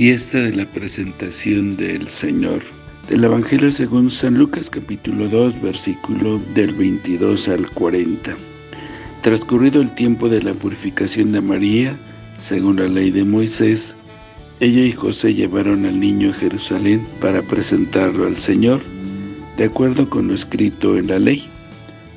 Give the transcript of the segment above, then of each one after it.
Fiesta de la presentación del Señor. Del Evangelio según San Lucas, capítulo 2, versículo del 22 al 40. Transcurrido el tiempo de la purificación de María, según la ley de Moisés, ella y José llevaron al niño a Jerusalén para presentarlo al Señor, de acuerdo con lo escrito en la ley.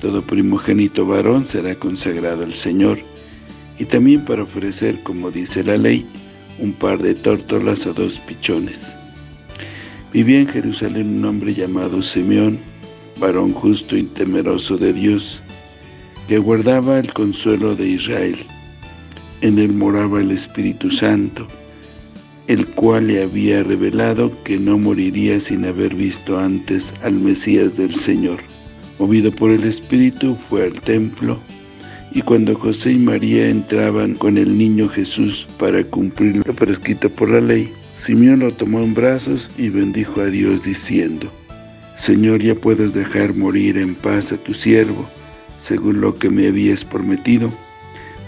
Todo primogénito varón será consagrado al Señor, y también para ofrecer, como dice la ley, un par de tórtolas o dos pichones. Vivía en Jerusalén un hombre llamado Simeón, varón justo y temeroso de Dios, que guardaba el consuelo de Israel. En él moraba el Espíritu Santo, el cual le había revelado que no moriría sin haber visto antes al Mesías del Señor. Movido por el Espíritu, fue al templo, y cuando José y María entraban con el niño Jesús para cumplir lo prescrito por la ley, Simeón lo tomó en brazos y bendijo a Dios diciendo: «Señor, ya puedes dejar morir en paz a tu siervo, según lo que me habías prometido,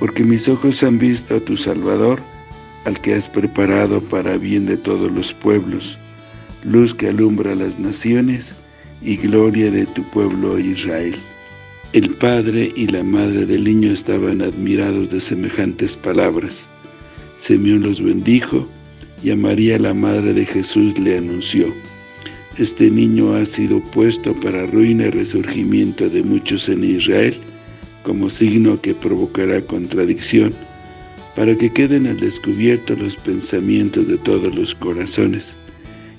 porque mis ojos han visto a tu Salvador, al que has preparado para bien de todos los pueblos, luz que alumbra las naciones y gloria de tu pueblo Israel». El padre y la madre del niño estaban admirados de semejantes palabras. Simeón los bendijo, y a María, la madre de Jesús, le anunció: «Este niño ha sido puesto para ruina y resurgimiento de muchos en Israel, como signo que provocará contradicción, para que queden al descubierto los pensamientos de todos los corazones,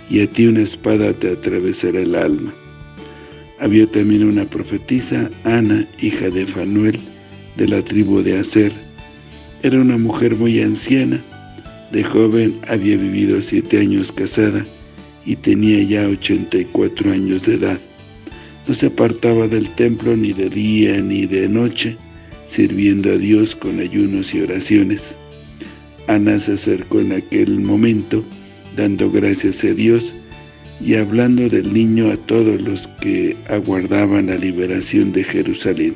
y a ti una espada te atravesará el alma». Había también una profetisa, Ana, hija de Fanuel, de la tribu de Aser. Era una mujer muy anciana. De joven había vivido 7 años casada y tenía ya 84 años de edad. No se apartaba del templo ni de día ni de noche, sirviendo a Dios con ayunos y oraciones. Ana se acercó en aquel momento, dando gracias a Dios, y hablando del niño a todos los que aguardaban la liberación de Jerusalén.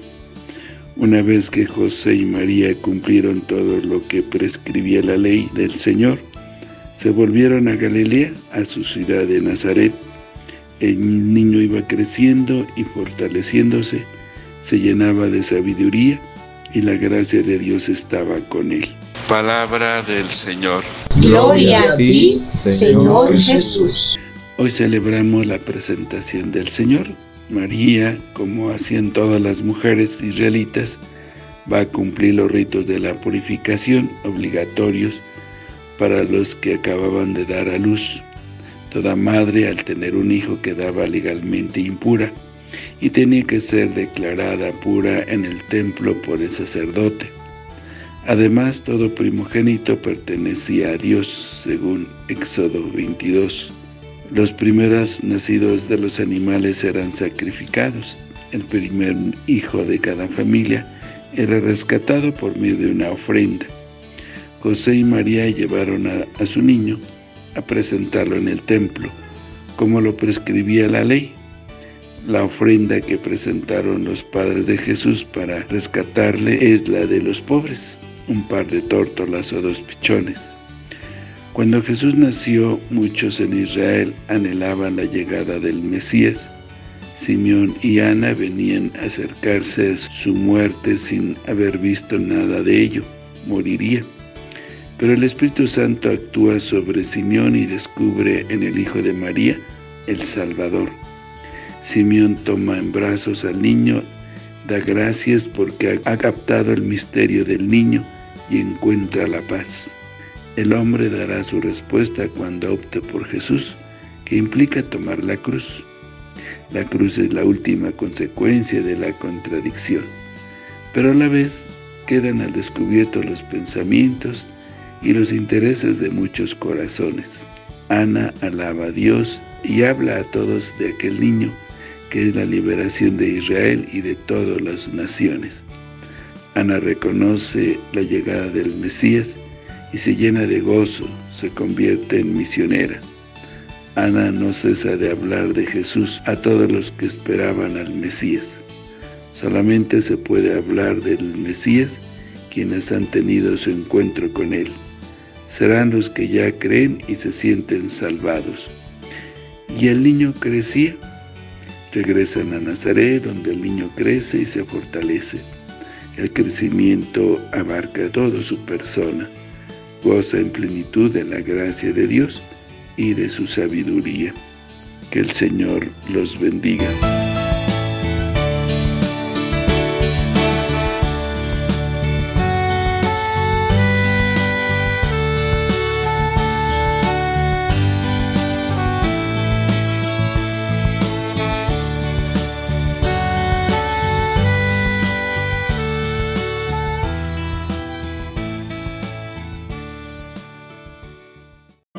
Una vez que José y María cumplieron todo lo que prescribía la ley del Señor, se volvieron a Galilea, a su ciudad de Nazaret. El niño iba creciendo y fortaleciéndose, se llenaba de sabiduría, y la gracia de Dios estaba con él. Palabra del Señor. Gloria a ti, Señor Jesús. Hoy celebramos la presentación del Señor. María, como hacían todas las mujeres israelitas, va a cumplir los ritos de la purificación obligatorios para los que acababan de dar a luz. Toda madre, al tener un hijo, quedaba legalmente impura y tenía que ser declarada pura en el templo por el sacerdote. Además, todo primogénito pertenecía a Dios, según Éxodo 22. Los primeros nacidos de los animales eran sacrificados. El primer hijo de cada familia era rescatado por medio de una ofrenda. José y María llevaron a su niño a presentarlo en el templo, como lo prescribía la ley. La ofrenda que presentaron los padres de Jesús para rescatarle es la de los pobres, un par de tórtolas o 2 pichones. Cuando Jesús nació, muchos en Israel anhelaban la llegada del Mesías. Simeón y Ana venían a acercarse a su muerte sin haber visto nada de ello. Moriría. Pero el Espíritu Santo actúa sobre Simeón y descubre en el Hijo de María el Salvador. Simeón toma en brazos al niño, da gracias porque ha captado el misterio del niño y encuentra la paz. El hombre dará su respuesta cuando opte por Jesús, que implica tomar la cruz. La cruz es la última consecuencia de la contradicción, pero a la vez quedan al descubierto los pensamientos y los intereses de muchos corazones. Ana alaba a Dios y habla a todos de aquel niño, que es la liberación de Israel y de todas las naciones. Ana reconoce la llegada del Mesías y se llena de gozo, se convierte en misionera. Ana no cesa de hablar de Jesús a todos los que esperaban al Mesías. Solamente se puede hablar del Mesías quienes han tenido su encuentro con él. serán los que ya creen y se sienten salvados. Y el niño crecía. Regresan a Nazaret, donde el niño crece y se fortalece. El crecimiento abarca toda su persona. Goza en plenitud de la gracia de Dios y de su sabiduría. Que el Señor los bendiga.